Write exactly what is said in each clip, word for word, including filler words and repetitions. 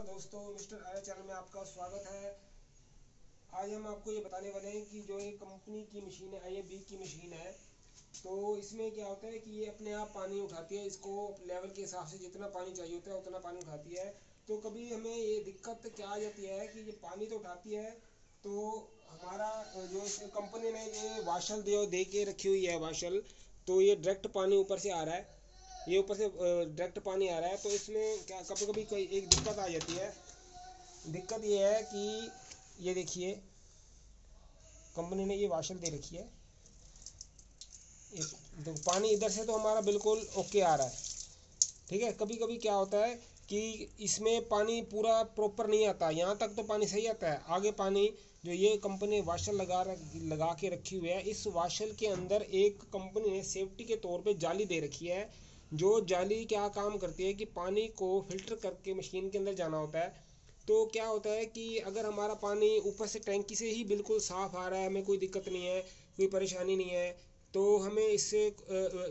नमस्कार दोस्तों, mister Arya channel में आपका स्वागत है। आज हम आपको ये बताने वाले हैं कि जो ये कंपनी की मशीन है, आई एफ बी की मशीन है, तो इसमें क्या होता है कि ये अपने आप पानी उठाती है। इसको लेवल के हिसाब से जितना पानी चाहिए होता है उतना पानी उठाती है। तो कभी हमें ये दिक्कत क्या आ जाती है कि ये पानी तो उठाती है, तो हमारा जो कंपनी ने ये वाशल दे, दे के रखी हुई है वाशल, तो ये डायरेक्ट पानी ऊपर से आ रहा है, ये ऊपर से डायरेक्ट पानी आ रहा है। तो इसमें क्या कभी कभी कोई एक दिक्कत आ जाती है। दिक्कत ये है कि ये देखिए, कंपनी ने ये वाशल दे रखी है, तो पानी इधर से तो हमारा बिल्कुल ओके आ रहा है, ठीक है। कभी कभी क्या होता है कि इसमें पानी पूरा प्रॉपर नहीं आता, यहाँ तक तो पानी सही आता है, आगे पानी जो ये कंपनी वाशल लगा लगा के रखी हुई है, इस वाशल के अंदर एक कंपनी ने सेफ्टी के तौर पे जाली दे रखी है। जो जाली क्या काम करती है कि पानी को फिल्टर करके मशीन के अंदर जाना होता है। तो क्या होता है कि अगर हमारा पानी ऊपर से टैंकी से ही बिल्कुल साफ़ आ रहा है, हमें कोई दिक्कत नहीं है, कोई परेशानी नहीं है, तो हमें इससे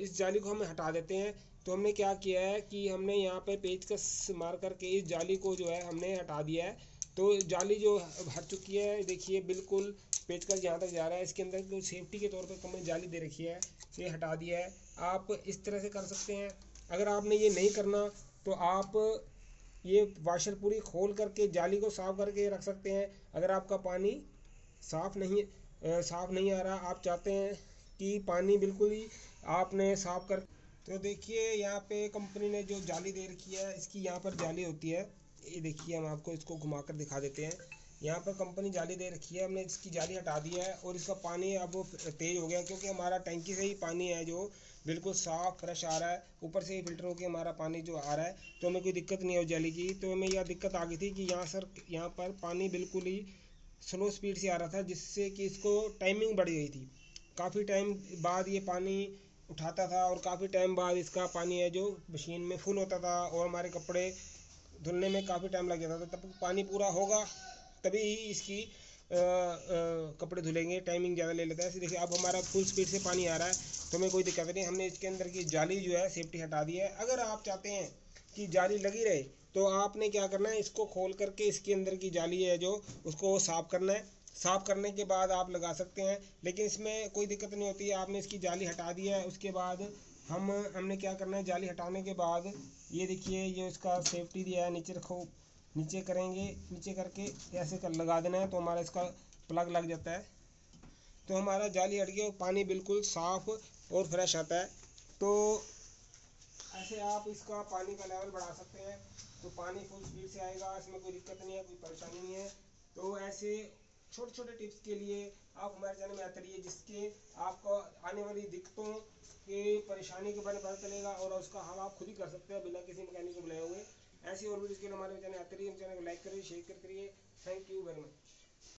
इस जाली को हमें हटा देते हैं। तो हमने क्या किया है कि हमने यहाँ पे पेचकस मार करके इस जाली को जो है हमने हटा दिया है। तो जाली जो हट चुकी है, देखिए बिल्कुल पेचकस जहाँ तक जा रहा है, इसके अंदर तो सेफ्टी के तौर पे हमने जाली दे रखी है, तो ये हटा दिया है। आप इस तरह से कर सकते हैं। अगर आपने ये नहीं करना तो आप ये वाशर पूरी खोल करके जाली को साफ़ करके रख सकते हैं। अगर आपका पानी साफ़ नहीं साफ़ नहीं आ रहा, आप चाहते हैं कि पानी बिल्कुल ही आपने साफ़ कर, तो देखिए यहाँ पे कंपनी ने जो जाली दे रखी है, इसकी यहाँ पर जाली होती है, ये देखिए हम आपको इसको घुमा कर दिखा देते हैं। यहाँ पर कंपनी जाली दे रखी है, हमने इसकी जाली हटा दी है और इसका पानी अब तेज़ हो गया, क्योंकि हमारा टैंकी से ही पानी है जो बिल्कुल साफ फ्रेश आ रहा है, ऊपर से ही फिल्टर होकर हमारा पानी जो आ रहा है, तो हमें कोई दिक्कत नहीं हो जाली की। तो हमें यह दिक्कत आ गई थी कि यहाँ सर यहाँ पर पानी बिल्कुल ही स्लो स्पीड से आ रहा था, जिससे कि इसको टाइमिंग बढ़ गई थी। काफ़ी टाइम बाद ये पानी उठाता था और काफ़ी टाइम बाद इसका पानी है जो मशीन में फुल होता था, और हमारे कपड़े धुलने में काफ़ी टाइम लग जाता था। तब पानी पूरा होगा तभी इसकी आ, आ, कपड़े धुलेंगे, टाइमिंग ज़्यादा ले लेता है। इसे देखिए अब हमारा फुल स्पीड से पानी आ रहा है, तो हमें कोई दिक्कत नहीं। हमने इसके अंदर की जाली जो है सेफ्टी हटा दी है। अगर आप चाहते हैं कि जाली लगी रहे तो आपने क्या करना है, इसको खोल करके इसके अंदर की जाली है जो उसको साफ करना है। साफ़ करने के बाद आप लगा सकते हैं, लेकिन इसमें कोई दिक्कत नहीं होती है। आपने इसकी जाली हटा दी है, उसके बाद हम हमने क्या करना है, जाली हटाने के बाद ये देखिए ये उसका सेफ्टी दिया है, नीचे रखो, नीचे करेंगे, नीचे करके ऐसे कर लगा देना है, तो हमारा इसका प्लग लग जाता है। तो हमारा जाली हट गया और पानी बिल्कुल साफ़ और फ्रेश आता है। तो ऐसे आप इसका पानी का लेवल बढ़ा सकते हैं, तो पानी फुल स्पीड से आएगा, इसमें कोई दिक्कत नहीं है, कोई परेशानी नहीं है। तो ऐसे छोटे छोटे टिप्स के लिए आप हमारे चैनल में आते रहिए, जिसके आपको आने वाली दिक्कतों के परेशानी के बारे में पता चलेगा और उसका हल आप खुद ही कर सकते हैं बिना किसी मैकेनिक को बुलाए हुए। ऐसी और वीडियोज़ के लिए हमारे चैनल आते रहिए। हम चैनल को लाइक करिए, शेयर करिए। Thank you very much.